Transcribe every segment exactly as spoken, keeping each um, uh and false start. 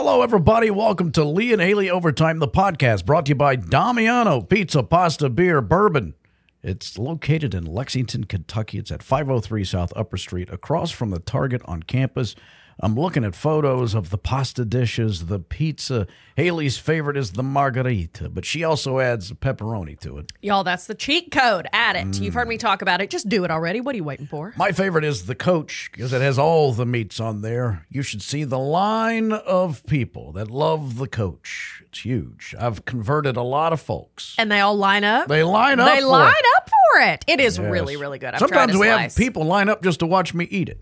Hello, everybody. Welcome to Lee and Hayley Overtime, the podcast brought to you by Damiano Pizza, Pasta, Beer, Bourbon. It's located in Lexington, Kentucky. It's at five oh three South Upper Street, across from the Target on campus. I'm looking at photos of the pasta dishes, the pizza. Haley's favorite is the margarita, but she also adds pepperoni to it. Y'all, that's the cheat code. Add it. Mm. You've heard me talk about it. Just do it already. What are you waiting for? My favorite is the Coach because it has all the meats on there. You should see the line of people that love the Coach. It's huge. I've converted a lot of folks. And they all line up? They line up. They line up for it. It is yes. really, really good. I've Sometimes we slice. have people line up just to watch me eat it.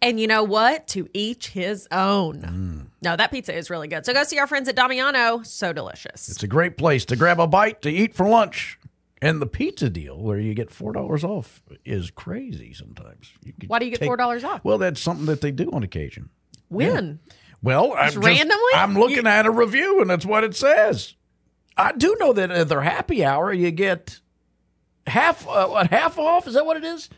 And you know what? To each his own. Mm. No, that pizza is really good. So go see our friends at Damiano. So delicious. It's a great place to grab a bite to eat for lunch. And the pizza deal where you get four dollars off is crazy sometimes. You Why do you get take, four dollars off? Well, that's something that they do on occasion. When? Yeah. Well, I'm just, randomly? I'm looking you... at a review, and that's what it says. I do know that at their happy hour, you get half, uh, half off. Is that what it is?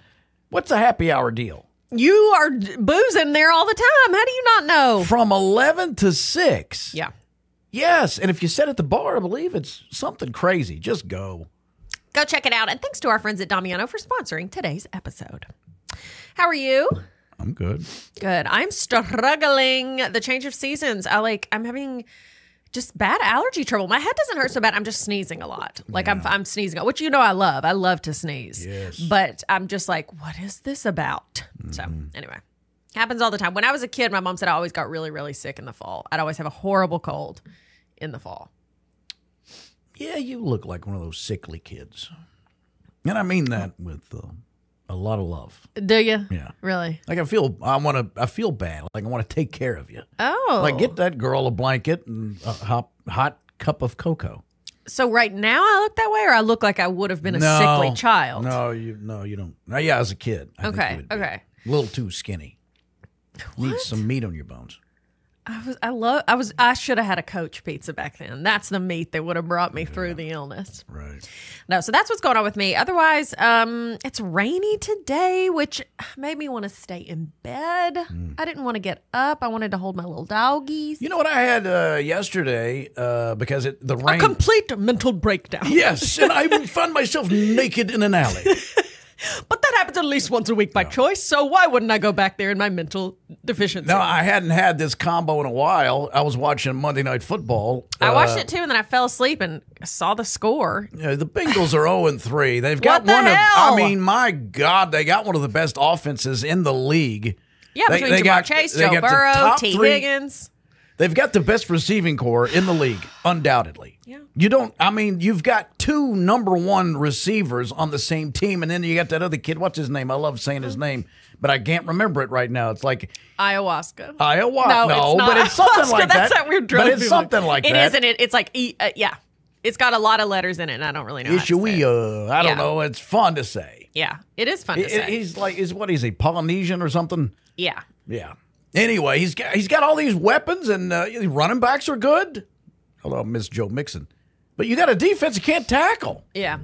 What's a happy hour deal? You are boozing there all the time. How do you not know? From eleven to six. Yeah. Yes. And if you sit at the bar, I believe it's something crazy. Just go. Go check it out. And thanks to our friends at Damiano for sponsoring today's episode. How are you? I'm good. Good. I'm struggling. The change of seasons. I like, I'm having just bad allergy trouble. My head doesn't hurt so bad. I'm just sneezing a lot. Like yeah. I'm I'm sneezing, which you know I love. I love to sneeze. Yes. But I'm just like, what is this about? Mm-hmm. So anyway, happens all the time. When I was a kid, my mom said I always got really, really sick in the fall. I'd always have a horrible cold in the fall. Yeah, you look like one of those sickly kids. And I mean that with uh, a lot of love. Do you? Yeah. Really? Like I feel, I want to, I feel bad. Like I want to take care of you. Oh. Like get that girl a blanket and a hot, hot cup of cocoa. So right now I look that way, or I look like I would have been a no, sickly child? No, you, no, you don't. No, yeah, as a kid. I okay, think okay. A little too skinny. What? Need some meat on your bones. I was, I love, I was, I should have had a Coach pizza back then. That's the meat that would have brought me yeah. through the illness. Right. No, so that's what's going on with me. Otherwise, um, it's rainy today, which made me want to stay in bed. Mm. I didn't want to get up. I wanted to hold my little doggies. You know what I had uh, yesterday uh, because it the rain. A complete mental breakdown. Yes, and I found myself naked in an alley. But that happens at least once a week by no. choice, so why wouldn't I go back there in my mental deficiency? No, I hadn't had this combo in a while. I was watching Monday Night Football. I uh, watched it, too, and then I fell asleep and saw the score. You know, the Bengals are oh and three. They've got what the one hell? of, I mean, my God, they got one of the best offenses in the league. Yeah, they, between they Jamar got, Chase, they Joe Burrow, T. Higgins. They've got the best receiving corps in the league, undoubtedly. Yeah. You don't, I mean, you've got two number one receivers on the same team, and then you got that other kid. What's his name? I love saying his name, but I can't remember it right now. It's like ayahuasca. Ayahuasca. No, no it's but it's something like that. That's that weird drug. But it's something like that. It isn't it? It's like, e, uh, yeah. It's got a lot of letters in it, and I don't really know. Ishuia. I don't yeah. know. It's fun to say. Yeah. It is fun to it, say. He's like, is what is he, Polynesian or something? Yeah. Yeah. Anyway, he's got, he's got all these weapons, and uh, running backs are good. Although I miss Joe Mixon. But you got a defense you can't tackle. Yeah.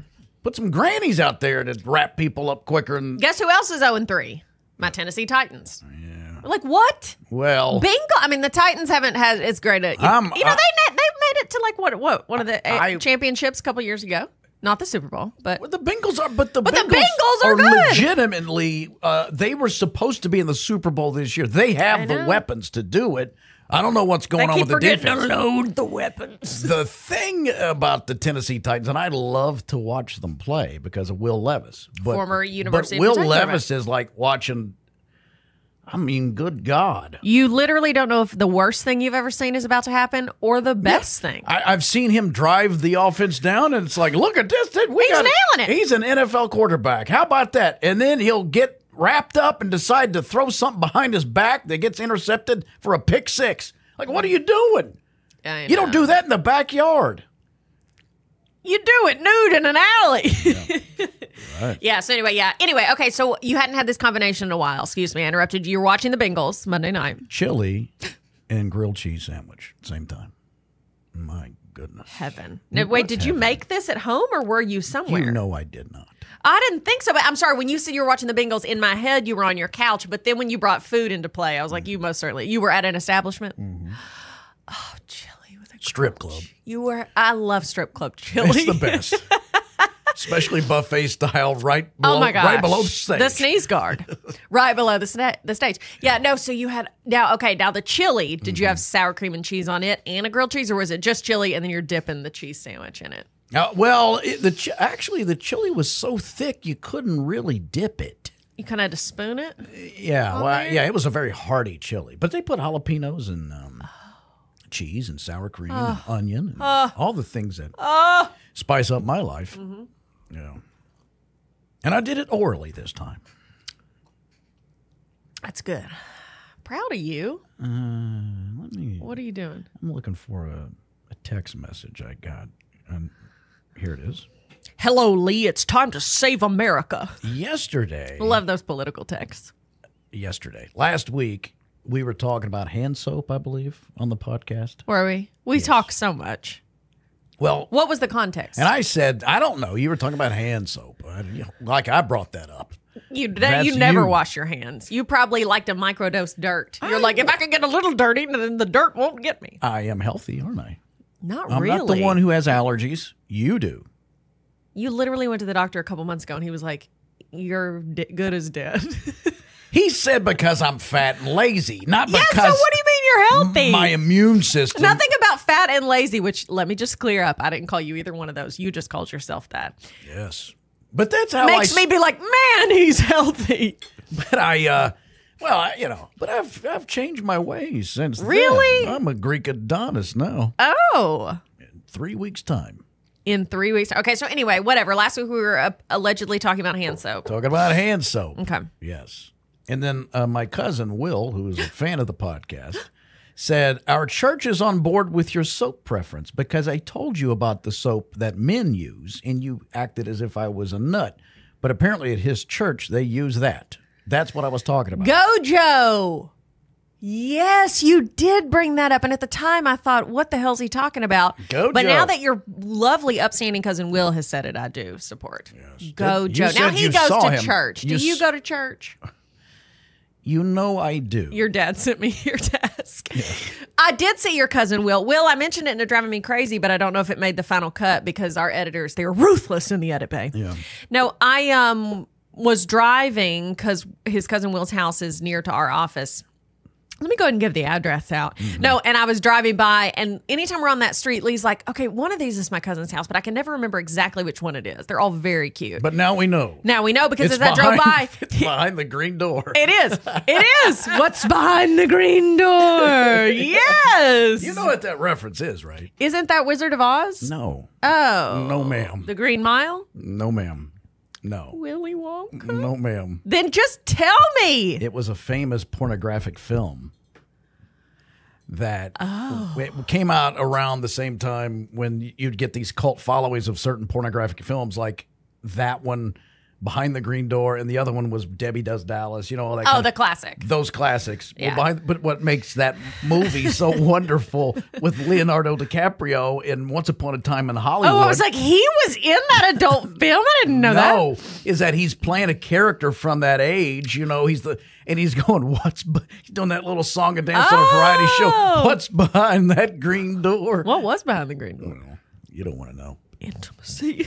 Put some grannies out there to wrap people up quicker. And guess who else is oh and three? My Tennessee Titans. Yeah. Like, what? Well. Bingo. I mean, the Titans haven't had as great a... You, I'm, you know, I, they, they made it to, like, what, what one of the I, a, championships a couple years ago. Not the Super Bowl, but well, the Bengals are. But the, but Bengals, the Bengals are, are good. Legitimately, uh, they were supposed to be in the Super Bowl this year. They have the weapons to do it. I don't know what's going they on with the defense. They keep forgetting to load the weapons. The thing about the Tennessee Titans, and I love to watch them play because of Will Levis, but, former University. But Will Levis is like watching. I mean, good God. You literally don't know if the worst thing you've ever seen is about to happen or the best yeah. thing. I, I've seen him drive the offense down, and it's like, look at this. We he's got, nailing it. He's an N F L quarterback. How about that? And then he'll get wrapped up and decide to throw something behind his back that gets intercepted for a pick six. Like, what are you doing? You don't do that in the backyard. You do it nude in an alley. Yeah. Right. Yeah, so anyway, yeah. Anyway, okay, so you hadn't had this combination in a while. Excuse me, I interrupted you. You're watching the Bengals Monday night. Chili and grilled cheese sandwich, same time. My goodness. Heaven. Now, wait, What's did heaven? you make this at home or were you somewhere? You know I did not. I didn't think so, but I'm sorry. When you said you were watching the Bengals, in my head you were on your couch, but then when you brought food into play, I was like, mm-hmm. you most certainly. You were at an establishment? Mm-hmm. Oh, chili with a strip club. You were. I love strip club chili. It's the best, especially buffet style. Right. Below, oh my gosh. Right below the stage. The sneeze guard. Right below the the stage. Yeah. No. So you had now. Okay. Now the chili. Did mm-hmm. you have sour cream and cheese on it, and a grilled cheese, or was it just chili and then you're dipping the cheese sandwich in it? Uh, well, it, the ch actually the chili was so thick you couldn't really dip it. You kind of had to spoon it. Yeah. Well, I, yeah. It was a very hearty chili, but they put jalapenos and. Um, cheese and sour cream uh, and onion and uh, all the things that uh, spice up my life. Mm-hmm. Yeah. And I did it orally this time. That's good. Proud of you. Uh, let me, what are you doing? I'm looking for a, a text message I got. And here it is. Hello, Lee. It's time to save America. Yesterday. Love those political texts. Yesterday. Last week. We were talking about hand soap, I believe, on the podcast. Were we? We yes. talk so much. Well, what was the context? And I said, I don't know. You were talking about hand soap. I, you know, like I brought that up. You that, you never you. wash your hands. You probably like to microdose dirt. You're I, like, if I can get a little dirty, then the dirt won't get me. I am healthy, aren't I? Not I'm really. I'm not the one who has allergies. You do. You literally went to the doctor a couple months ago, and he was like, you're good as dead. He said because I'm fat and lazy, not because... Yeah, so what do you mean you're healthy? My immune system... Nothing about fat and lazy, which, let me just clear up, I didn't call you either one of those. You just called yourself that. Yes. But that's how Makes I... Makes me be like, man, he's healthy. But I, uh... Well, I, you know, but I've I've changed my ways since Really? Then. I'm a Greek Adonis now. Oh. In three weeks' time. In three weeks. Okay, so anyway, whatever. Last week we were uh, allegedly talking about hand soap. Talking about hand soap. Okay. Yes. And then uh, my cousin, Will, who is a fan of the podcast, said, our church is on board with your soap preference because I told you about the soap that men use, and you acted as if I was a nut. But apparently at his church, they use that. That's what I was talking about. Gojo! Yes, you did bring that up. And at the time, I thought, what the hell is he talking about? Gojo. But now that your lovely, upstanding cousin, Will, has said it, I do support. Yes. Gojo. Now he goes to him. church. You do you go to church? You know I do. Your dad sent me your task. Yeah. I did see your cousin, Will. Will, I mentioned it and it driving me crazy, but I don't know if it made the final cut because our editors, they are ruthless in the edit bay. Yeah. No, I um was driving because his cousin Will's house is near to our office. Let me go ahead and give the address out. Mm-hmm. No, and I was driving by, and anytime we're on that street, Lee's like, okay, one of these is my cousin's house, but I can never remember exactly which one it is. They're all very cute. But now we know. Now we know because it's as behind, I drove by. It's behind the green door. It is. It is. What's behind the green door? Yes. You know what that reference is, right? Isn't that Wizard of Oz? No. Oh. No, ma'am. The Green Mile? No, ma'am. No. Willy Wonka? No, ma'am. Then just tell me. It was a famous pornographic film that oh. came out around the same time when you'd get these cult followings of certain pornographic films like that one, Behind the Green Door, and the other one was Debbie Does Dallas, you know, all that. Oh, the classic. Those classics. Yeah. Well, behind, but what makes that movie so wonderful with Leonardo DiCaprio in Once Upon a Time in Hollywood. Oh, I was like, he was in that adult film? I didn't know no, that. No, is that he's playing a character from that age, you know, he's the, and he's going, what's, he's doing that little song and dance oh. on a variety show. What's behind that green door? What was behind the green door? Well, you don't want to know. Intimacy.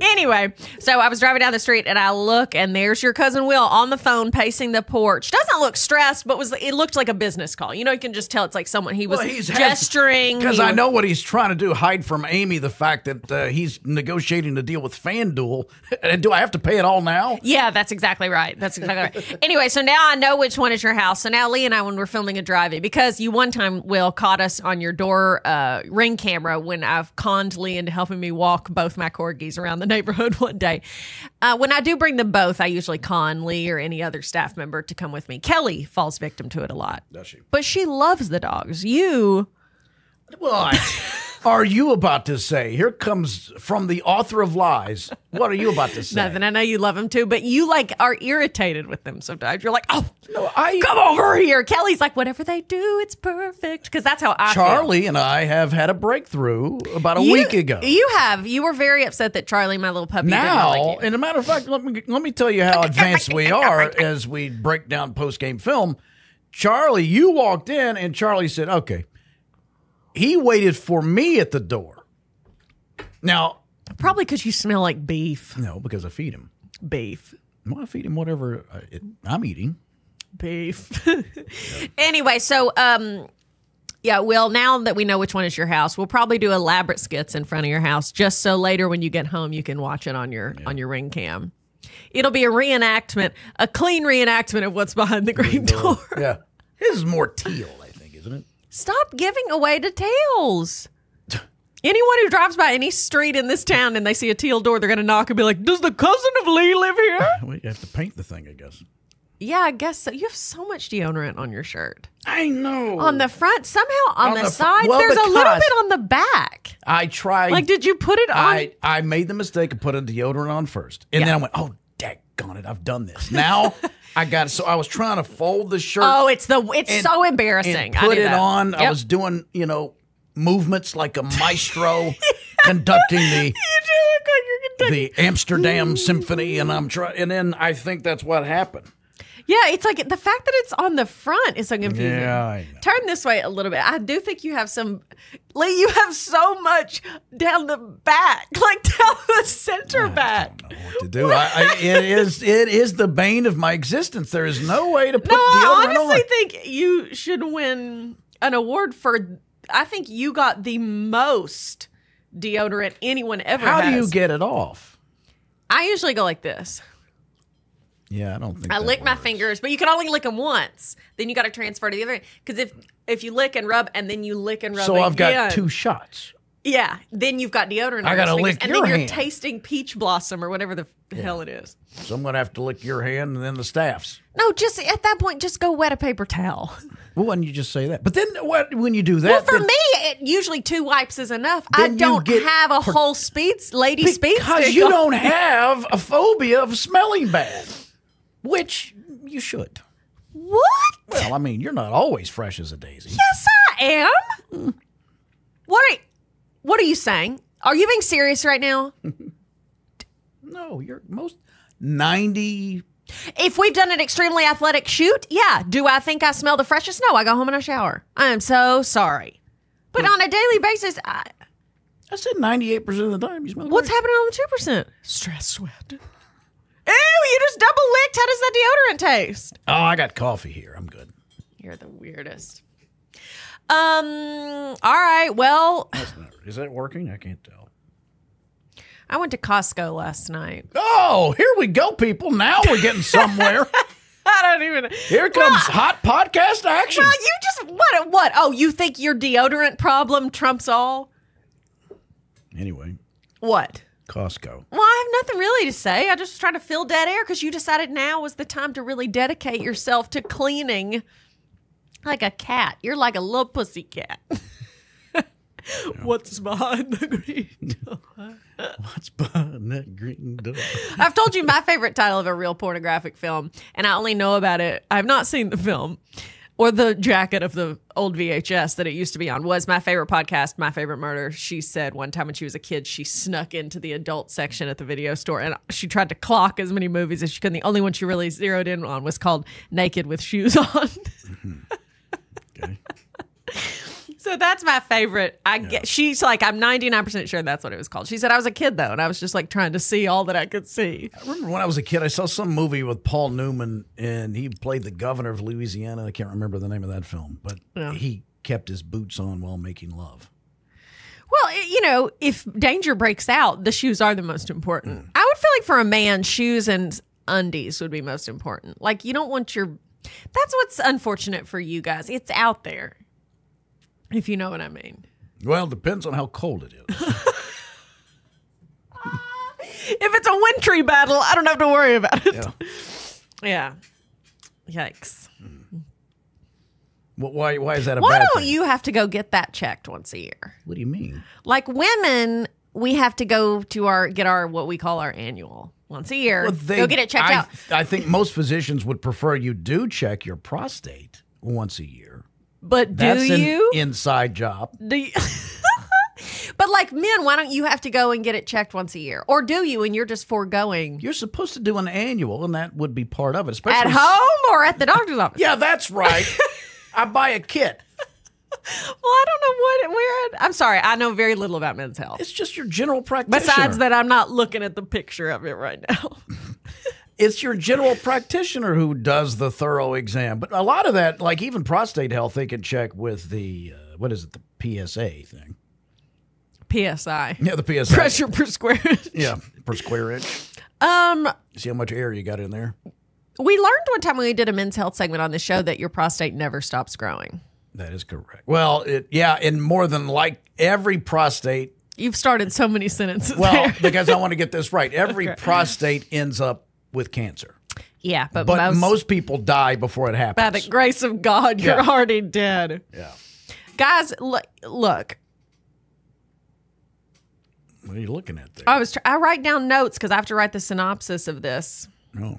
Anyway, so I was driving down the street and I look and there's your cousin Will on the phone pacing the porch. Doesn't look stressed, but was it looked like a business call. You know, you can just tell it's like someone he was well, he's gesturing. Because I know what he's trying to do, hide from Amy the fact that uh, he's negotiating a deal with FanDuel. And do I have to pay it all now? Yeah, that's exactly right. That's exactly right. Anyway, so now I know which one is your house. So now Lee and I, when we're filming a drive-in, because you one time, Will, caught us on your door uh, ring camera when I've conned Lee into helping me walk both my corgis around the neighborhood one day. Uh, when I do bring them both, I usually con Lee or any other staff member to come with me. Kelly falls victim to it a lot. Does she? But she loves the dogs. You. Well, I, are you about to say, here comes from the author of lies, what are you about to say? Nothing. I know you love them too, but you like are irritated with them sometimes. You're like, oh, no, I, come over here. Kelly's like, whatever they do, it's perfect. Because that's how I Charlie feel. And I have had a breakthrough about a you, week ago. You have. You were very upset that Charlie, my little puppy, now, didn't like you. And a matter of fact, let me, let me tell you how advanced we are as we break down post-game film. Charlie, you walked in and Charlie said, okay. he waited for me at the door. Now, probably because you smell like beef. No, because I feed him beef. Well, I feed him whatever I, it, I'm eating. Beef. Yeah. Anyway, so um, yeah. Well, now that we know which one is your house, we'll probably do elaborate skits in front of your house, just so later when you get home you can watch it on your yeah. on your Ring cam. It'll be a reenactment, a clean reenactment of what's behind the green door. Yeah, this is more teal, I think, isn't it? Stop giving away details. Anyone who drives by any street in this town and they see a teal door, they're going to knock and be like, does the cousin of Lee live here? Well, you have to paint the thing, I guess. Yeah, I guess so. You have so much deodorant on your shirt. I know. On the front, somehow on, on the, the sides, well, there's a little bit on the back. I tried. Like, did you put it on? I, I made the mistake of putting deodorant on first. And yeah. then I went, oh, daggone it, I've done this. Now I got it. So I was trying to fold the shirt. Oh, it's the it's and, so embarrassing. And put I it that. on. Yep. I was doing, you know, movements like a maestro conducting the, you do look like you're conducting the Amsterdam Symphony, and I'm trying. And then I think that's what happened. Yeah, it's like the fact that it's on the front is so confusing. Yeah, I know. Turn this way a little bit. I do think you have some, Lee. You have so much down the back, like down the center I back. I don't know what to do. I, I, it is it is the bane of my existence. There is no way to put no, deodorant on. I honestly on. think you should win an award for. I think you got the most deodorant anyone ever How has. do you get it off? I usually go like this. Yeah, I don't think I lick works. my fingers, but you can only lick them once. Then you got to transfer to the other. Because if, if you lick and rub and then you lick and rub So again, I've got two shots. Yeah, then you've got deodorant. I got to lick and your And then you're hand. tasting peach blossom or whatever the yeah. hell it is. So I'm going to have to lick your hand and then the staff's. No, just at that point, just go wet a paper towel. Well, why didn't you just say that? But then what, when you do that... Well, for then, me, it, usually two wipes is enough. I don't have a whole speed, lady speed stick. Because you don't have a phobia of smelling bad. Which you should. What? Well, I mean, you're not always fresh as a daisy. Yes, I am. Mm. What are, what are you saying? Are you being serious right now? No, you're most ninety. If we've done an extremely athletic shoot, yeah. Do I think I smell the freshest? No, I go home and I shower. I am so sorry. But mm. on a daily basis, I... I said ninety-eight percent of the time you smell What's fresh. happening on the two percent? Stress sweat. Ew, you just double licked. How does that deodorant taste? Oh, I got coffee here. I'm good. You're the weirdest. Um, all right, well. That's not, is that working? I can't tell. I went to Costco last night. Oh, here we go, people. Now we're getting somewhere. I don't even. Here comes well, hot podcast action. Well, you just, what, what? Oh, you think your deodorant problem trumps all? Anyway. What? Costco. Well, I have nothing really to say. I just was trying to fill dead air because you decided now was the time to really dedicate yourself to cleaning like a cat. You're like a little pussy cat. Yeah. What's behind the green door? What's behind that green door? I've told you my favorite title of a real pornographic film, and I only know about it. I've not seen the film. Or the jacket of the old V H S that it used to be on was my favorite podcast, My Favorite Murder. She said one time when she was a kid, she snuck into the adult section at the video store and she tried to clock as many movies as she could. And the only one she really zeroed in on was called Naked with Shoes On. Mm-hmm. Okay. So that's my favorite. I yeah. get, she's like, I'm ninety-nine percent sure that's what it was called. She said, I was a kid though, and I was just like trying to see all that I could see. I remember when I was a kid, I saw some movie with Paul Newman, and he played the governor of Louisiana. I can't remember the name of that film, but yeah. he kept his boots on while making love. Well, you know, if danger breaks out, the shoes are the most important. Mm. I would feel like for a man, shoes and undies would be most important. Like you don't want your, that's what's unfortunate for you guys. It's out there. If you know what I mean. Well, it depends on how cold it is. uh, if it's a wintry battle, I don't have to worry about it. Yeah. yeah. Yikes. Mm. Well, why, why is that a why bad thing? Why don't you have to go get that checked once a year? What do you mean? Like women, we have to go to our, get our, what we call our annual once a year. Well, they, go get it checked I, out. I think most physicians would prefer you do check your prostate once a year. But do That's you an inside job? Do you But like men, why don't you have to go and get it checked once a year, or do you? And you're just foregoing. You're supposed to do an annual, and that would be part of it. Especially at home or at the doctor's office. Yeah, that's right. I buy a kit. Well, I don't know what, where, I'm sorry. I know very little about men's health. It's just your general practitioner. Besides that, I'm not looking at the picture of it right now. It's your general practitioner who does the thorough exam. But a lot of that, like even prostate health, they can check with the, uh, what is it, the P S A thing. P S I. Yeah, the P S I. Pressure per square inch. Yeah, per square inch. Um, See how much air you got in there? We learned one time when we did a men's health segment on the show that your prostate never stops growing. That is correct. Well, it, yeah, and more than like every prostate. You've started so many sentences. Well, there. Because I want to get this right. Every okay. prostate ends up with cancer. Yeah. But, but most, most people die before it happens. By the grace of God, you're yeah. already dead. Yeah. Guys, look. look. What are you looking at there? I was. Tr I write down notes because I have to write the synopsis of this. Oh.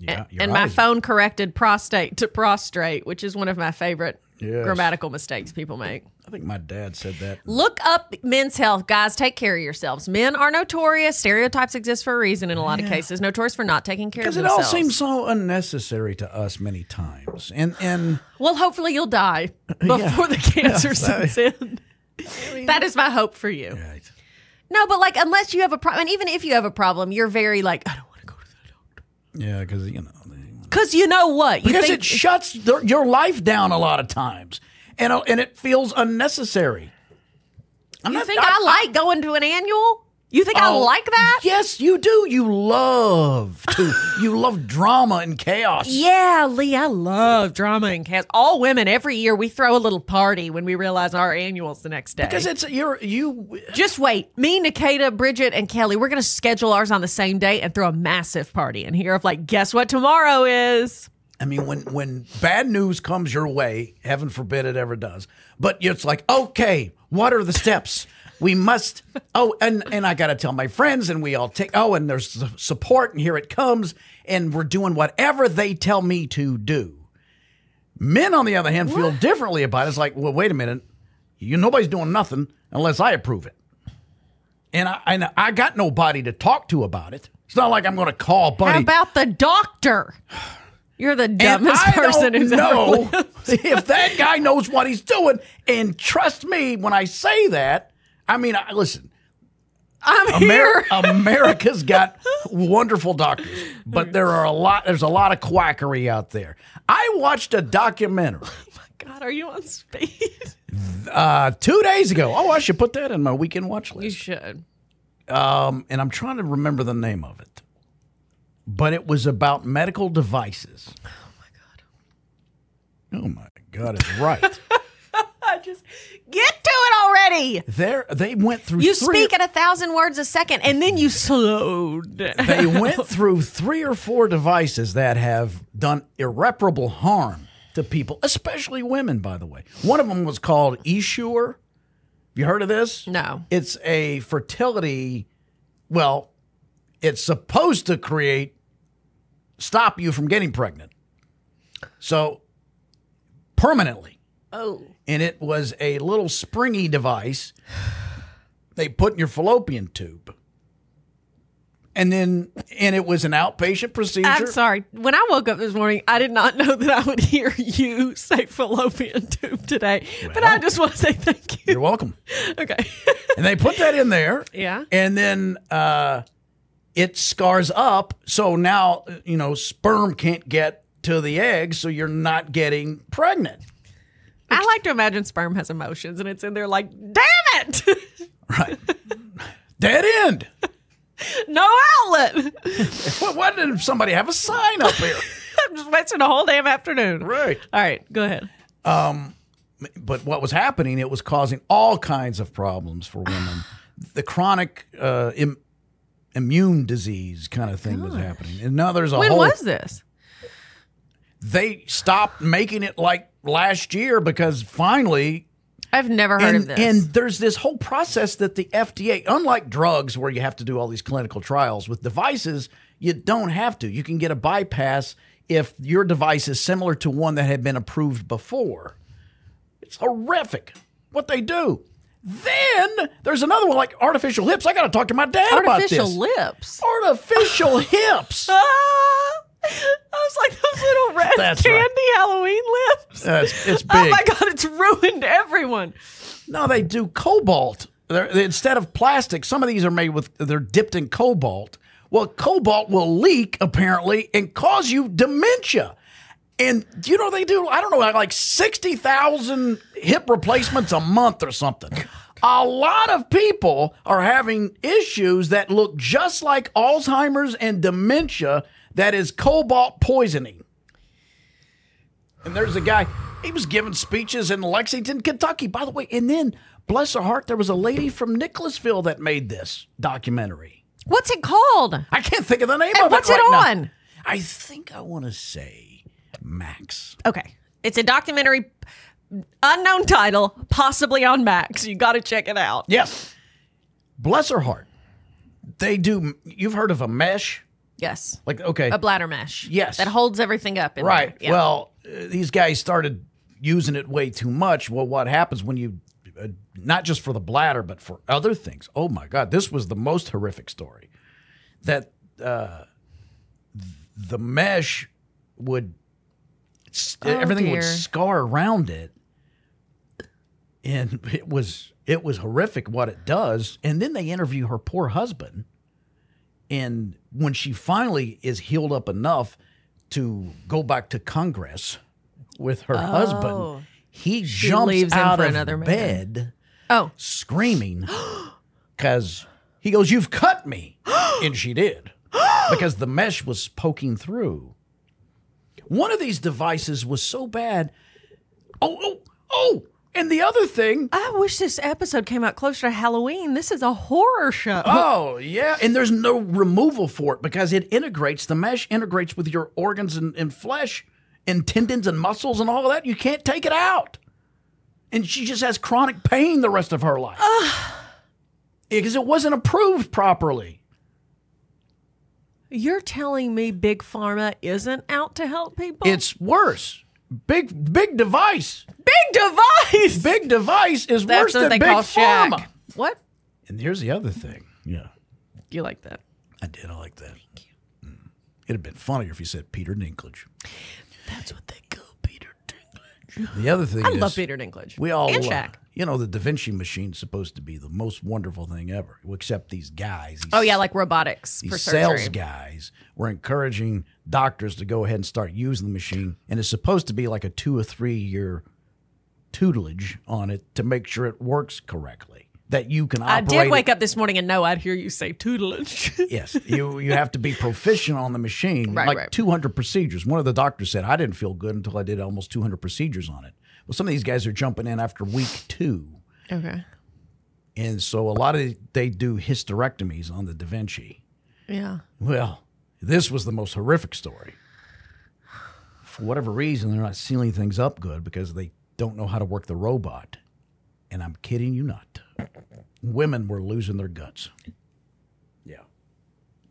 Yeah, and and my phone corrected prostate to prostrate, which is one of my favorite yes. grammatical mistakes people make. I think my dad said that. Look up men's health. Guys, take care of yourselves. Men are notorious. Stereotypes exist for a reason in a lot yeah. of cases. Notorious for not taking care of themselves. Because it all seems so unnecessary to us many times. And and well, hopefully you'll die before yeah. the cancer yeah, sets in. I mean, that is my hope for you. Right. No, but like unless you have a problem, and even if you have a problem, you're very like, I don't want to go to the doctor. Yeah, because you know. Because you know what? You because think it shuts their, your life down a lot of times, and and it feels unnecessary. I'm you not, think I, I like I, going to an annual? You think oh, I like that? Yes, you do. You love to. You love drama and chaos. Yeah, Lee, I love drama and chaos. All women, every year we throw a little party when we realize our annual's the next day. Because it's you're you. Just wait. Me, Nikita, Bridget, and Kelly, we're gonna schedule ours on the same day and throw a massive party in here of like, guess what tomorrow is. I mean, when when bad news comes your way, heaven forbid it ever does. But it's like, okay, what are the steps? We must, oh, and, and I got to tell my friends, and we all take, oh, and there's support, and here it comes, and we're doing whatever they tell me to do. Men, on the other hand, feel what? differently about it. It's like, well, wait a minute. You, nobody's doing nothing unless I approve it. And I, and I got nobody to talk to about it. It's not like I'm going to call buddy. How about the doctor? You're the dumbest and I person who's know ever lived. If that guy knows what he's doing, and trust me when I say that, I mean, I, listen, I'm Amer here. America's got wonderful doctors, but there are a lot. There's a lot of quackery out there. I watched a documentary. Oh my God, are you on speed? Uh, two days ago. Oh, I should put that in my weekend watch list. You should. Um, and I'm trying to remember the name of it, but it was about medical devices. Oh my God. Oh my God, it's right. Just get to it already. There, they went through. You three speak at a thousand words a second, and then you slowed. They went through three or four devices that have done irreparable harm to people, especially women. By the way, one of them was called Esure. You heard of this? No. It's a fertility. Well, it's supposed to create stop you from getting pregnant, so permanently. Oh. And it was a little springy device they put in your fallopian tube. And then, and it was an outpatient procedure. I'm sorry. When I woke up this morning, I did not know that I would hear you say fallopian tube today. Well, but I just want to say thank you. You're welcome. Okay. And they put that in there. Yeah. And then uh, it scars up. So now, you know, sperm can't get to the egg. So you're not getting pregnant. I like to imagine sperm has emotions, and it's in there like, damn it! Right. Dead end. No outlet. Why didn't somebody have a sign up here? I'm just wasting a whole damn afternoon. Right. All right, go ahead. Um, but what was happening, it was causing all kinds of problems for women. The chronic uh, im immune disease kind of thing Gosh. was happening. And now there's a when whole... When was this? They stopped making it like last year because finally... I've never heard and, of this. And there's this whole process that the F D A, unlike drugs where you have to do all these clinical trials, with devices, you don't have to. You can get a bypass if your device is similar to one that had been approved before. It's horrific what they do. Then there's another one like artificial hips. I got to talk to my dad artificial about this. Artificial lips? Artificial hips. I was like, those little red That's candy right. Halloween lips. Uh, it's, it's big. Oh my God, it's ruined everyone. No, they do cobalt. They're, instead of plastic, some of these are made with, they're dipped in cobalt. Well, cobalt will leak, apparently, and cause you dementia. And do you know they do, I don't know, like sixty thousand hip replacements a month or something. A lot of people are having issues that look just like Alzheimer's and dementia that is cobalt poisoning. And there's a guy, he was giving speeches in Lexington, Kentucky, by the way. And then, bless her heart, there was a lady from Nicholasville that made this documentary. What's it called? I can't think of the name and of what's it right it on? Now. I think I want to say Max. Okay. It's a documentary... unknown title, possibly on Max. You got to check it out. Yes. Bless her heart. They do. You've heard of a mesh? Yes. Like, okay. A bladder mesh. Yes. That holds everything up. In right. Yeah. Well, uh, these guys started using it way too much. Well, what happens when you, uh, not just for the bladder, but for other things? Oh, my God. This was the most horrific story. That uh, the mesh would, oh, everything dear. would scar around it. And it was it was horrific what it does. And then they interview her poor husband. And when she finally is healed up enough to go back to Congress with her oh. husband, he she jumps out of another bed man. Oh. screaming because he goes, "You've cut me." And she did because the mesh was poking through. One of these devices was so bad. Oh, oh, oh. And the other thing, I wish this episode came out closer to Halloween. This is a horror show. Oh, yeah. And there's no removal for it because it integrates, the mesh integrates with your organs and, and flesh and tendons and muscles and all of that. You can't take it out. And she just has chronic pain the rest of her life. Because it wasn't approved properly. You're telling me Big Pharma isn't out to help people? It's worse. Big big device. Big device. Big device is That's worse than Big Pharma. Shack. What? And here's the other thing. Yeah. You like that? I did. I like that. Thank you. Mm. It'd have been funnier if you said Peter Dinklage. That's what they call Peter Dinklage. The other thing I is, I love Peter Dinklage. We all and Shaq. Uh, you know, the Da Vinci machine's supposed to be the most wonderful thing ever, except these guys. These, oh yeah, like robotics. These for sales surgery. guys were encouraging doctors to go ahead and start using the machine, and it's supposed to be like a two or three year tutelage on it to make sure it works correctly, that you can operate. I did wake it. up this morning and know I'd hear you say tutelage. Yes, you you have to be proficient on the machine, right, like right. two hundred procedures. One of the doctors said, I didn't feel good until I did almost two hundred procedures on it. Well, some of these guys are jumping in after week two. Okay. And so a lot of, they do hysterectomies on the Da Vinci. Yeah. Well, this was the most horrific story. For whatever reason, they're not sealing things up good because they don't know how to work the robot. And I'm kidding you not. Women were losing their guts. Yeah.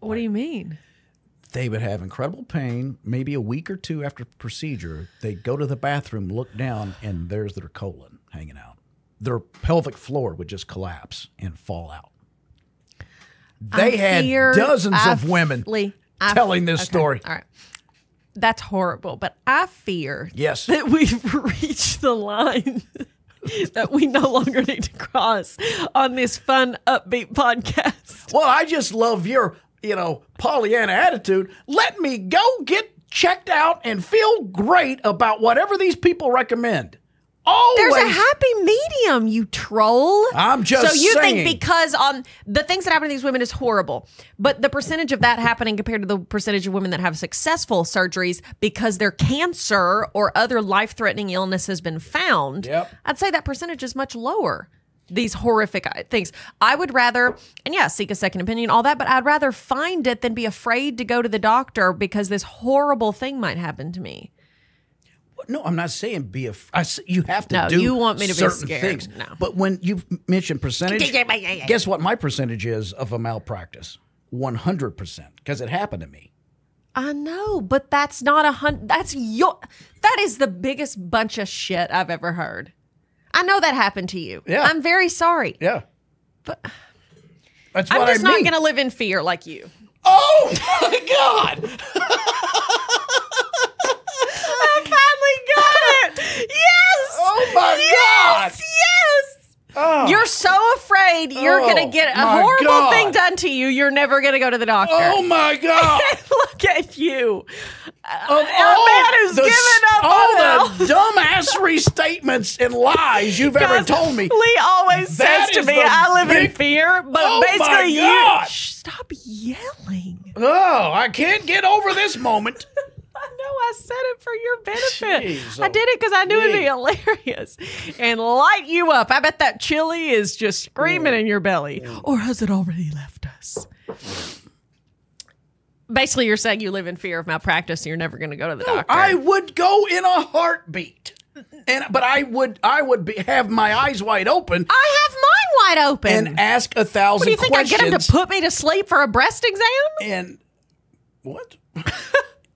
What like, do you mean? They would have incredible pain, maybe a week or two after procedure. They'd go to the bathroom, look down, and there's their colon hanging out. Their pelvic floor would just collapse and fall out. They I had fear, dozens I of women... I telling this okay. story. All right. That's horrible, but I fear yes. that we've reached the line that we no longer need to cross on this fun, upbeat podcast. Well, I just love your, you know, Pollyanna attitude. Let me go get checked out and feel great about whatever these people recommend. Always. There's a happy medium, you troll. I'm just saying. So you saying. think because um, the things that happen to these women is horrible, but the percentage of that happening compared to the percentage of women that have successful surgeries because their cancer or other life-threatening illness has been found, yep. I'd say that percentage is much lower, these horrific things. I would rather, and yeah, seek a second opinion, all that, but I'd rather find it than be afraid to go to the doctor because this horrible thing might happen to me. No, I'm not saying be a. I, you have to no, do you want me to certain be scared. things. No. But when you mention percentage, guess what my percentage is of a malpractice? one hundred percent, because it happened to me. I know, but that's not a hundred. That's your. That is the biggest bunch of shit I've ever heard. I know that happened to you. Yeah. I'm very sorry. Yeah. But that's what I'm just I mean. not going to live in fear like you. Oh my God. afraid you're oh, going to get a horrible God. thing done to you. You're never going to go to the doctor. Oh, my God. Look at you. Of Our man who's the, given up all on the dumbassery statements and lies you've ever told me. Lee always says to me, I live big, in fear, but oh basically you... Shh, stop yelling. Oh, I can't get over this moment. I know I said it for your benefit. Jeez, I did it because I knew it'd be hilarious and light you up. I bet that chili is just screaming yeah. in your belly. Yeah. Or has it already left us? Basically, you're saying you live in fear of malpractice and you're never going to go to the no, doctor. I would go in a heartbeat. And but I would I would be, have my eyes wide open. I have mine wide open. And ask a thousand questions. What, do you think questions. I get him to put me to sleep for a breast exam? And what?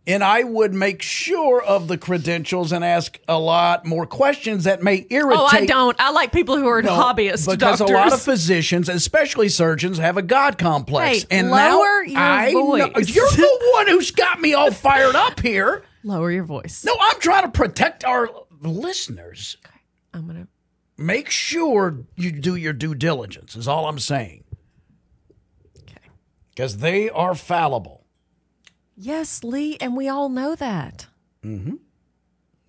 And I would make sure of the credentials and ask a lot more questions that may irritate. Oh, I don't. I like people who are no, hobbyists, because doctors. A lot of physicians, especially surgeons, have a God complex. Hey, and lower now your I voice. Know, you're the one who's got me all fired up here. Lower your voice. No, I'm trying to protect our listeners. Okay, I'm gonna make sure you do your due diligence. Is all I'm saying. Okay, because they are fallible. Yes, Lee, and we all know that. Mm-hmm.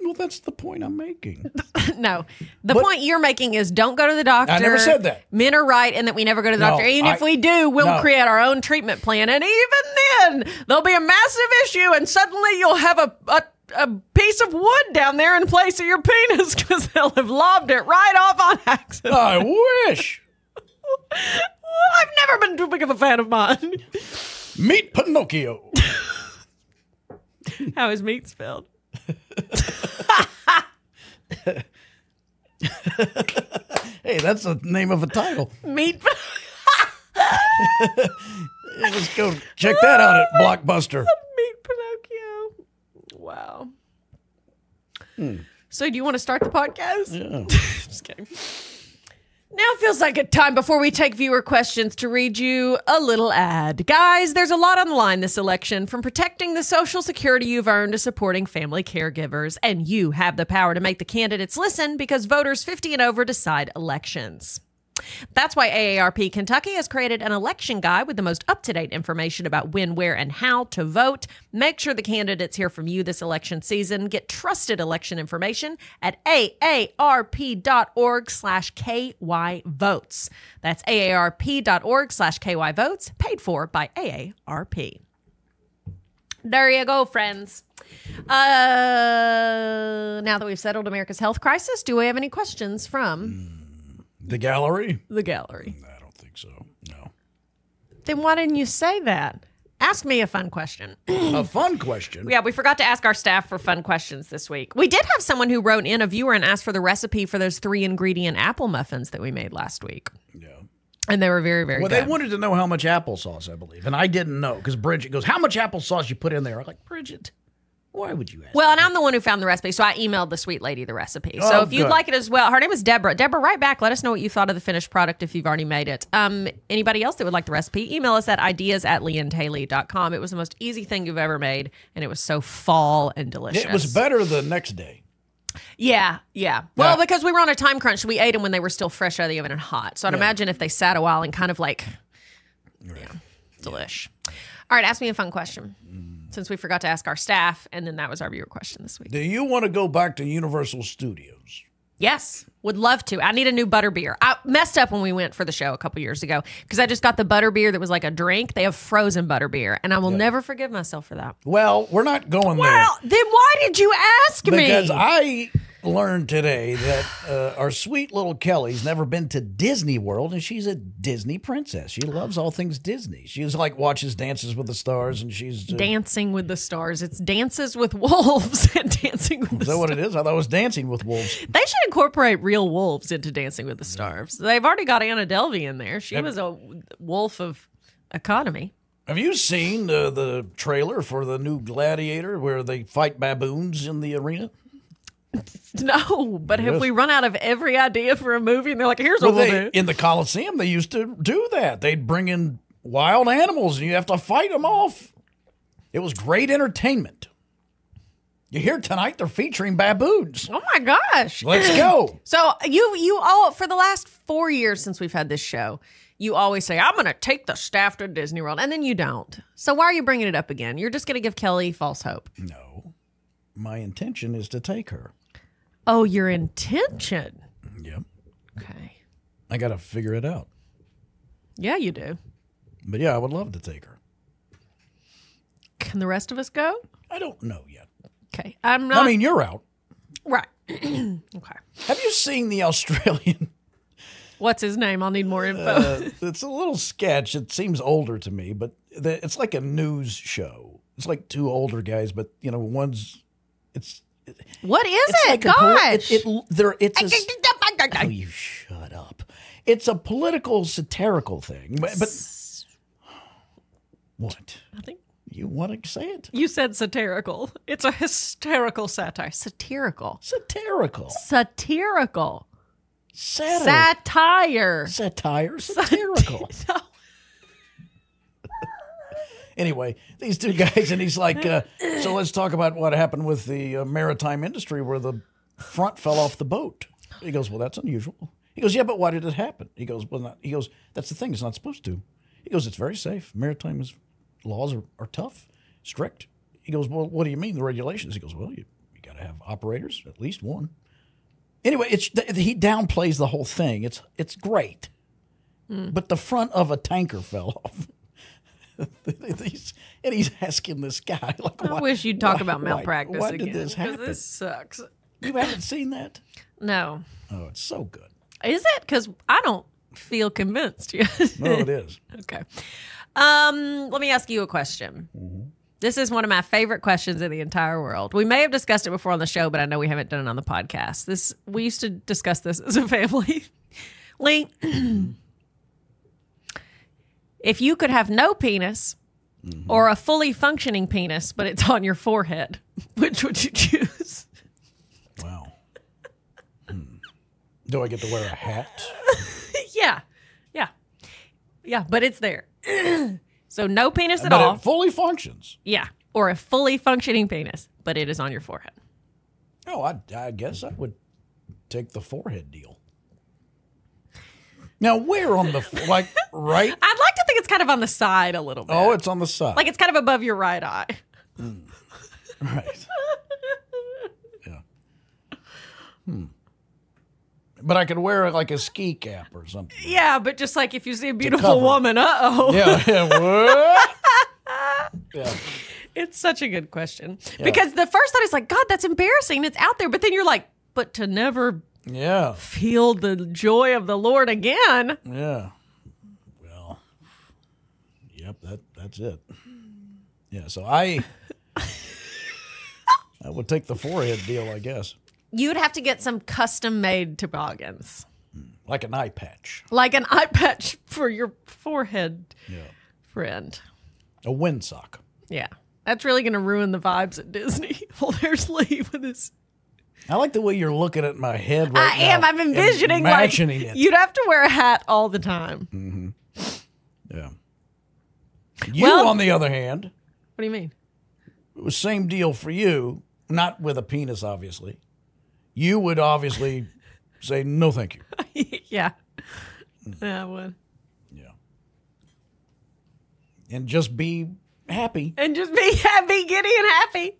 Well, that's the point I'm making. No. The but, point you're making is don't go to the doctor. I never said that. Men are right and that we never go to the no, doctor. Even I, if we do, we'll no. create our own treatment plan. And even then, there'll be a massive issue, and suddenly you'll have a, a, a piece of wood down there in place of your penis because they'll have lobbed it right off on accident. I wish. I've never been too big of a fan of mine. Meet Pinocchio. How is meat spelled? Hey, that's the name of a title. Meat. Let's go check that out at Blockbuster. Meat Pinocchio. Wow. Hmm. So do you want to start the podcast? Yeah. Just kidding. Now feels like a time before we take viewer questions to read you a little ad. Guys, there's a lot on the line this election, from protecting the Social Security you've earned to supporting family caregivers. And you have the power to make the candidates listen, because voters fifty and over decide elections. That's why A A R P Kentucky has created an election guide with the most up-to-date information about when, where, and how to vote. Make sure the candidates hear from you this election season. Get trusted election information at A A R P dot org slash K Y votes. That's A A R P dot org slash K Y votes, paid for by A A R P. There you go, friends. Uh, now that we've settled America's health crisis, do we have any questions from... The gallery? The gallery. I don't think so, no. Then why didn't you say that? Ask me a fun question. A fun question? Yeah, we forgot to ask our staff for fun questions this week. We did have someone who wrote in, a viewer, and asked for the recipe for those three ingredient apple muffins that we made last week. Yeah. And they were very, very well, good. Well, they wanted to know how much applesauce, I believe, and I didn't know, because Bridget goes, how much applesauce you put in there? I'm like, Bridget... Why would you ask? Well, and I'm the one who found the recipe, so I emailed the sweet lady the recipe. So oh, if you'd good. like it as well, her name is Deborah. Deborah, write back. Let us know what you thought of the finished product if you've already made it. Um, anybody else that would like the recipe, email us at ideas at leeandhaley dot com. It was the most easy thing you've ever made, and it was so fall and delicious. It was better the next day. Yeah, yeah. Well, yeah. because we were on a time crunch, we ate them when they were still fresh out of the oven and hot. So I'd yeah. imagine if they sat a while and kind of like, right. yeah, delish. Yeah. All right, ask me a fun question. Mm. Since we forgot to ask our staff, and then that was our viewer question this week. Do you want to go back to Universal Studios? Yes, would love to. I need a new butterbeer. I messed up when we went for the show a couple years ago because I just got the butterbeer that was like a drink. They have frozen butterbeer, and I will yeah. never forgive myself for that. Well, we're not going well, there. Well, then why did you ask because me? Because I learned today that uh, our sweet little Kelly's never been to Disney World, and she's a Disney princess. She loves all things Disney. She's like watches Dances with the Stars, and she's uh, Dancing with the Stars. It's Dances with Wolves and Dancing with the Stars. Is that what it is? I thought it was Dancing with Wolves. They should incorporate real wolves into Dancing with the Stars. They've already got Anna Delvey in there. She have, was a wolf of economy. Have you seen uh, the trailer for the new Gladiator where they fight baboons in the arena? No, but yes. have we run out of every idea for a movie? And they're like, here's well, what we'll they, do. In the Coliseum, they used to do that. They'd bring in wild animals, and you have to fight them off. It was great entertainment. You hear tonight they're featuring baboons. Oh, my gosh. Let's go. So you you all, for the last four years since we've had this show, you always say, I'm going to take the staff to Disney World, and then you don't. So why are you bringing it up again? You're just going to give Kelly false hope. No. My intention is to take her. Oh, your intention? Yep. Okay. I got to figure it out. Yeah, you do. But, yeah, I would love to take her. Can the rest of us go? I don't know yet. Okay. I'm not. I mean, you're out. Right. Okay. Have you seen the Australian? What's his name? I'll need more info. Uh, it's a little sketch. It seems older to me, but the, it's like a news show. It's like two older guys, but, you know, one's. It's. What is it's it? Like Gosh. A, it, it, there, it's a, oh, you shut up. It's a political, satirical thing. But. but what? Nothing. You want to say it? You said satirical. It's a hysterical satire. Satirical. Satirical. Satirical. Satir satire. Satire. Satirical. Sat no. Anyway, these two guys, and he's like, uh, so let's talk about what happened with the uh, maritime industry where the front fell off the boat. He goes, well, that's unusual. He goes, yeah, but why did it happen? He goes, well, not. He goes, that's the thing. It's not supposed to. He goes, it's very safe. Maritime is... Laws are, are tough, strict. He goes, well, what do you mean, the regulations? He goes, well, you, you got to have operators, at least one. Anyway, it's th he downplays the whole thing. It's it's great. Mm. But the front of a tanker fell off. and, he's, and he's asking this guy. Like, I why, wish you'd talk why, about malpractice why, why again. Why did this happen? Because this sucks. You haven't seen that? No. Oh, it's so good. Is it? Because I don't feel convinced yet. No, it is. Okay. Um, let me ask you a question. Mm-hmm. This is one of my favorite questions in the entire world. We may have discussed it before on the show, but I know we haven't done it on the podcast. This we used to discuss this as a family. Lee, if you could have no penis mm-hmm. or a fully functioning penis, but it's on your forehead, which would you choose? Wow. hmm. Do I get to wear a hat? Yeah. Yeah. Yeah, but it's there. So no penis at but all. It fully functions. Yeah, or a fully functioning penis, but it is on your forehead. Oh, I, I guess I would take the forehead deal. Now, where on the like right? I'd like to think it's kind of on the side a little bit. Oh, it's on the side. Like it's kind of above your right eye. Mm. Right. Yeah. Hmm. But I could wear like a ski cap or something. Yeah, but just like if you see a beautiful woman, uh-oh. Yeah. Yeah. Yeah. It's such a good question. Yeah. Because the first thought is like, God, that's embarrassing. It's out there. But then you're like, but to never yeah. feel the joy of the Lord again. Yeah. Well, yep, that that's it. Yeah, so I, I would take the forehead deal, I guess. You'd have to get some custom-made toboggans. Like an eye patch. Like an eye patch for your forehead yeah. friend. A windsock. Yeah. That's really going to ruin the vibes at Disney. Well, there's Lee with his... I like the way you're looking at my head right I now. I am. I'm envisioning imagining like, it. You'd have to wear a hat all the time. Mm-hmm. Yeah. You, well, on the other hand... What do you mean? It was same deal for you. Not with a penis, obviously. You would obviously say no, thank you. Yeah, yeah, I would. Yeah, and just be happy. And just be happy, giddy, and happy.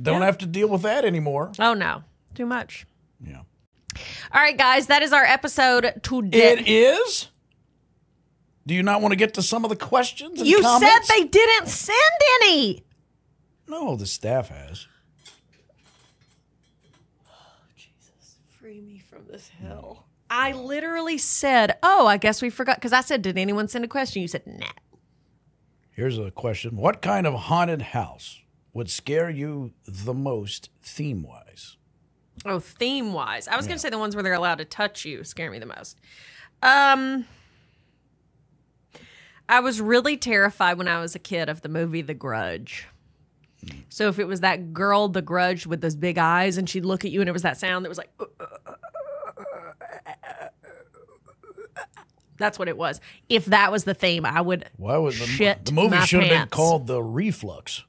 Don't yeah. have to deal with that anymore. Oh no, too much. Yeah. All right, guys, that is our episode today. It is. Do you not want to get to some of the questions? And you comments? Said they didn't send any. No, the staff has. Me from this hell. I literally said, oh, I guess we forgot. Because I said, did anyone send a question? You said, nah. Here's a question. What kind of haunted house would scare you the most theme-wise? Oh, theme-wise. I was yeah. going to say the ones where they're allowed to touch you scare me the most. Um, I was really terrified when I was a kid of the movie The Grudge. So if it was that girl, the grudge, with those big eyes, and she'd look at you and it was that sound that was like, uh, uh, uh, uh, uh, that's what it was. If that was the theme, I would Why would shit the, the movie should have been called The Reflux.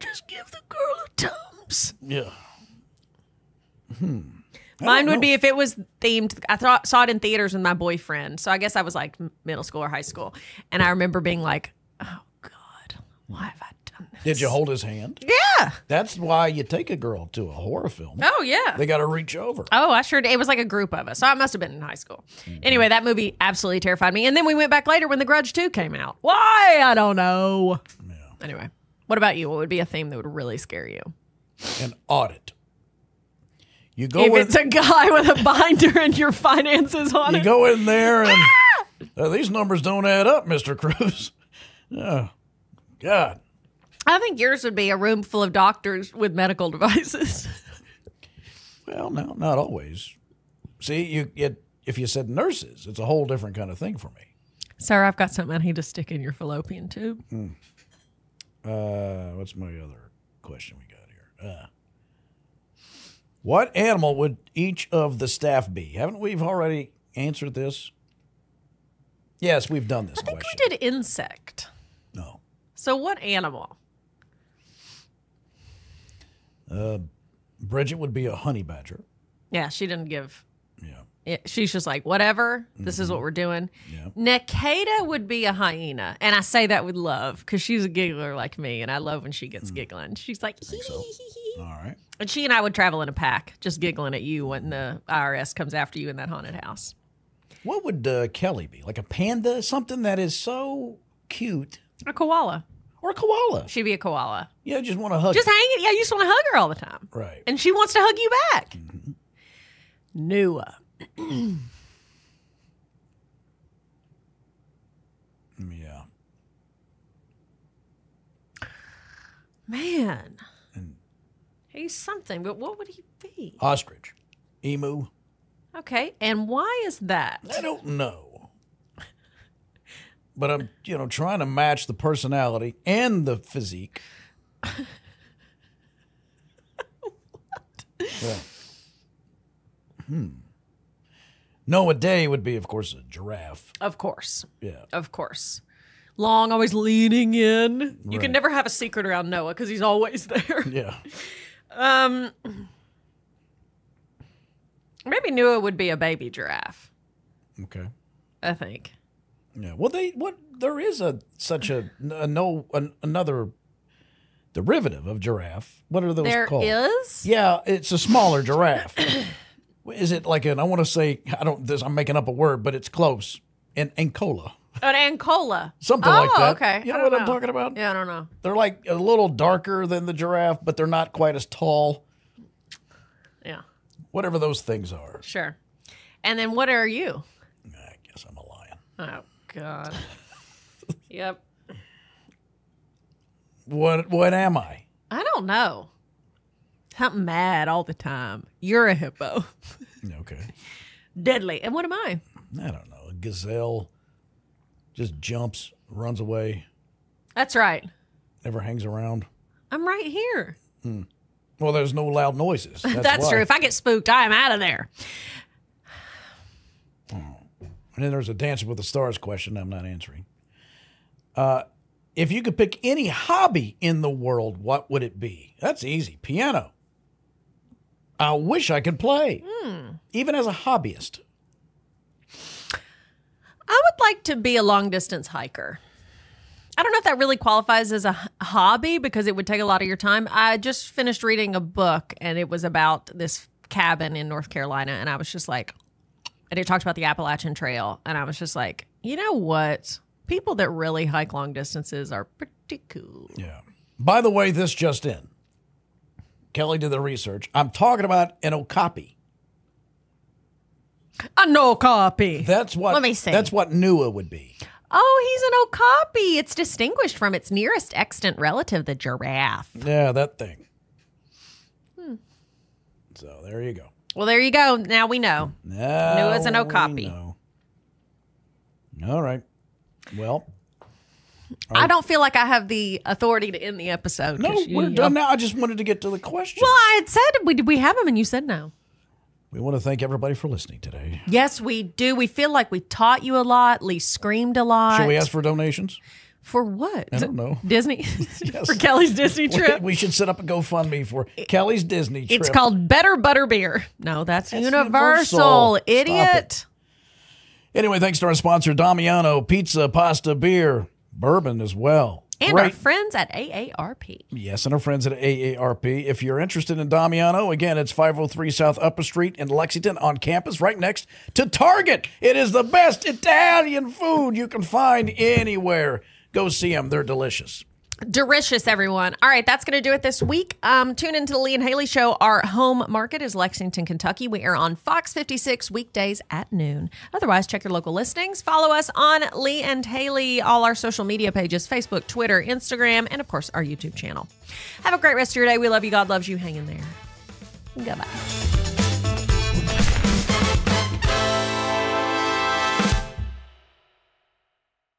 Just give the girl a cups. Yeah. Hmm. Mine would know. be if it was themed. I thought, saw it in theaters with my boyfriend. So I guess I was like middle school or high school. And I remember being like, oh, God, why have I done this? Did you hold his hand? Yeah. That's why you take a girl to a horror film. Oh, yeah. They got to reach over. Oh, I sure did. It was like a group of us. So I must have been in high school. Mm-hmm. Anyway, that movie absolutely terrified me. And then we went back later when The Grudge two came out. Why? I don't know. Yeah. Anyway, what about you? What would be a theme that would really scare you? An audit. You go if with, it's a guy with a binder and your finances on you it. You go in there and uh, these numbers don't add up, Mister Cruz. Oh, God. I think yours would be a room full of doctors with medical devices. Well, no, not always. See, you it, if you said nurses, it's a whole different kind of thing for me. Sir, I've got something I need to stick in your fallopian tube. Mm. Uh, what's my other question we got here? Uh What animal would each of the staff be? Haven't we already answered this? Yes, we've done this I think question. We did insect. No. So what animal? Uh, Bridget would be a honey badger. Yeah, she didn't give. Yeah. It, she's just like, whatever, this mm-hmm. is what we're doing. Yeah. Nakeda would be a hyena. And I say that with love because she's a giggler like me, and I love when she gets mm-hmm. giggling. She's like, hee hee hee hee. All right. And she and I would travel in a pack, just giggling at you when the I R S comes after you in that haunted house. What would uh, Kelly be? Like a panda? Something that is so cute. A koala. Or a koala. She'd be a koala. Yeah, just want to hug her. Just hang it. Yeah, you just want to hug her all the time. Right. And she wants to hug you back. Mm-hmm. Nua. Yeah. Man. He's something, but what would he be? Ostrich. Emu. Okay, and why is that? I don't know. But I'm, you know, trying to match the personality and the physique. What? Yeah. Hmm. Noah Day would be, of course, a giraffe. Of course. Yeah. Of course. Long, always leaning in. Right. You can never have a secret around Noah because he's always there. Yeah. Um, maybe Nua would be a baby giraffe. Okay, I think. Yeah. Well, they what there is a such a, a no an, another derivative of giraffe. What are those there called? There is. Yeah, it's a smaller giraffe. Is it like an? I want to say I don't. This, I'm making up a word, but it's close. An Ancola. An Ancola. Something oh, like that. Okay. You know what know. I'm talking about? Yeah, I don't know. They're like a little darker than the giraffe, but they're not quite as tall. Yeah. Whatever those things are. Sure. And then what are you? I guess I'm a lion. Oh, God. Yep. What What am I? I don't know. I'm mad all the time. You're a hippo. Okay. Deadly. And what am I? I don't know. A gazelle. Just jumps, runs away. That's right. Never hangs around. I'm right here. Hmm. Well, there's no loud noises. That's, That's true. If I get spooked, I am out of there. Oh. And then there's a Dancing with the Stars question I'm not answering. Uh, if you could pick any hobby in the world, what would it be? That's easy. Piano. I wish I could play, mm. even as a hobbyist. I would like to be a long-distance hiker. I don't know if that really qualifies as a hobby because it would take a lot of your time. I just finished reading a book, and it was about this cabin in North Carolina, and I was just like, and it talked about the Appalachian Trail, and I was just like, you know what? People that really hike long distances are pretty cool. Yeah. By the way, this just in. Kelly did the research. I'm talking about an Okapi. A no copy. That's what. Let me see. That's what Nua would be. Oh, he's an Okapi. It's distinguished from its nearest extant relative, the giraffe. Yeah, that thing. Hmm. So there you go. Well, there you go. Now we know. Now Nua's an Okapi. We know. All right. Well, I don't feel like I have the authority to end the episode. No, you, we're done now. I just wanted to get to the question. Well, I had said we did we have them, and you said no. We want to thank everybody for listening today. Yes, we do. We feel like we taught you a lot. Lee screamed a lot. Should we ask for donations? For what? I don't know. Disney? Yes. For Kelly's Disney trip? We should set up a GoFundMe for Kelly's Disney trip. It's called Better Butter Beer. No, that's, that's Universal. Universal. Idiot. Anyway, thanks to our sponsor, Damiano Pizza, Pasta, Beer, Bourbon as well. And Great. our friends at A A R P. Yes, and our friends at A A R P. If you're interested in Damiano, again, it's five oh three South Upper Street in Lexington on campus, right next to Target. It is the best Italian food you can find anywhere. Go see them. They're delicious. Delicious, everyone. All right, that's going to do it this week. Um, tune into the Lee and Haley Show. Our home market is Lexington, Kentucky. We air on Fox fifty-six weekdays at noon. Otherwise, check your local listings. Follow us on Lee and Haley, all our social media pages, Facebook, Twitter, Instagram, and, of course, our YouTube channel. Have a great rest of your day. We love you. God loves you. Hang in there. Goodbye.